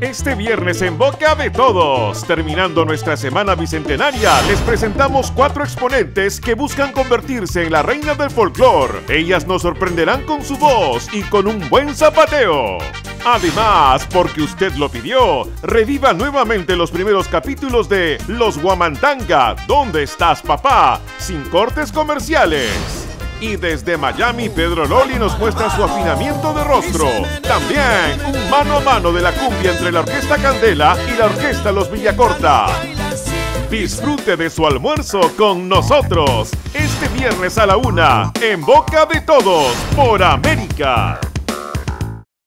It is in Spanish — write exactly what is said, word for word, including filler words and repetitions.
Este viernes en Boca de Todos, terminando nuestra semana bicentenaria, les presentamos cuatro exponentes que buscan convertirse en la reina del folclore. Ellas nos sorprenderán con su voz y con un buen zapateo. Además, porque usted lo pidió, reviva nuevamente los primeros capítulos de Los Guamantanga, ¿Dónde estás, papá?, sin cortes comerciales. Y desde Miami, Pedro Loli nos muestra su afinamiento de rostro. También un mano a mano de la cumbia entre la Orquesta Candela y la Orquesta Los Villacorta. Disfrute de su almuerzo con nosotros este viernes a la una en Boca de Todos por América.